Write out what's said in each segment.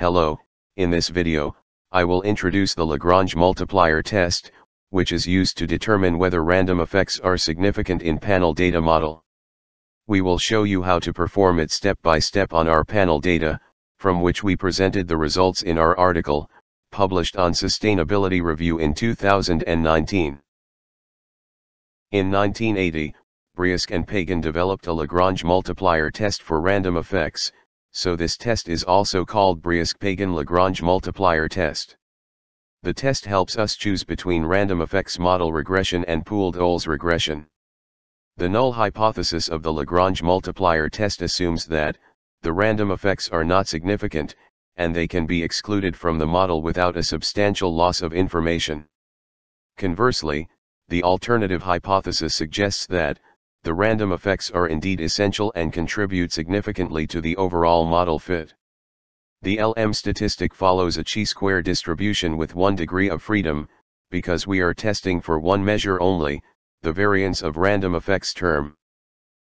Hello, in this video, I will introduce the Lagrange multiplier test, which is used to determine whether random effects are significant in panel data model. We will show you how to perform it step by step on our panel data, from which we presented the results in our article, published on Sustainability Review in 2019. In 1980, Breusch-Pagan developed a Lagrange multiplier test for random effects, so this test is also called Breusch-Pagan Lagrange multiplier test. The test helps us choose between random effects model regression and pooled OLS regression. The null hypothesis of the Lagrange multiplier test assumes that the random effects are not significant, and they can be excluded from the model without a substantial loss of information. Conversely, the alternative hypothesis suggests that the random effects are indeed essential and contribute significantly to the overall model fit. The LM statistic follows a chi-square distribution with 1 degree of freedom, because we are testing for one measure only, the variance of random effects term.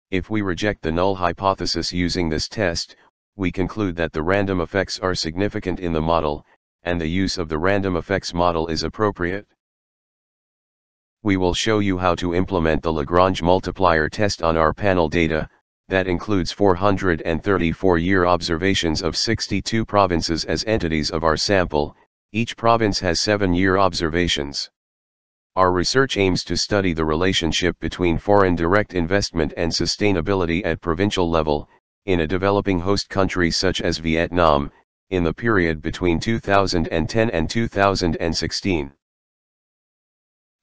If we reject the null hypothesis using this test, we conclude that the random effects are significant in the model, and the use of the random effects model is appropriate. We will show you how to implement the Lagrange multiplier test on our panel data, that includes 434-year observations of 62 provinces as entities of our sample. Each province has 7-year observations. Our research aims to study the relationship between foreign direct investment and sustainability at provincial level, in a developing host country such as Vietnam, in the period between 2010 and 2016.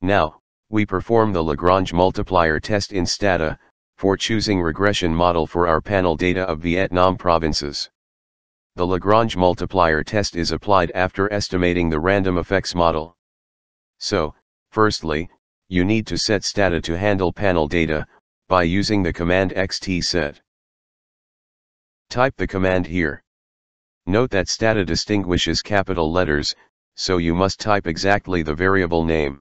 Now, we perform the Lagrange multiplier test in Stata, for choosing regression model for our panel data of Vietnam provinces. The Lagrange multiplier test is applied after estimating the random effects model. So, firstly, you need to set Stata to handle panel data, by using the command xtset. Type the command here. Note that Stata distinguishes capital letters, so you must type exactly the variable name.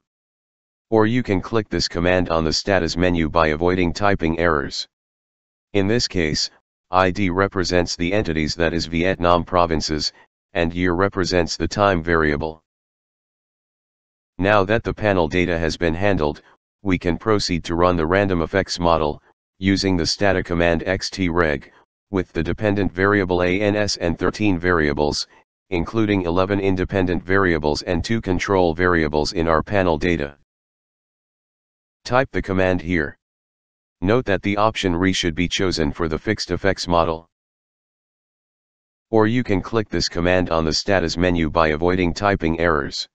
Or you can click this command on the Stata's menu by avoiding typing errors. In this case, ID represents the entities, that is Vietnam provinces, and year represents the time variable. Now that the panel data has been handled, we can proceed to run the random effects model, using the Stata command xtreg, with the dependent variable ans and 13 variables, including 11 independent variables and 2 control variables in our panel data. Type the command here. Note that the option RE should be chosen for the fixed effects model. Or you can click this command on the Stata's menu by avoiding typing errors.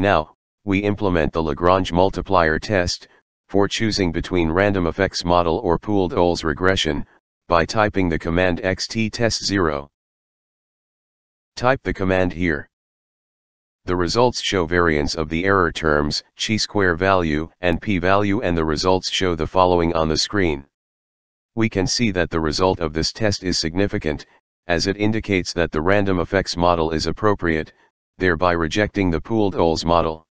Now, we implement the Lagrange multiplier test, for choosing between random effects model or pooled OLS regression, by typing the command xttest0. Type the command here. The results show variance of the error terms, chi-square value and p-value, and the results show the following on the screen. We can see that the result of this test is significant, as it indicates that the random effects model is appropriate, thereby rejecting the pooled OLS model.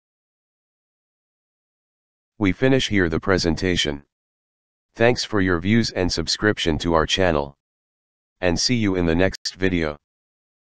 We finish here the presentation. Thanks for your views and subscription to our channel. And see you in the next video.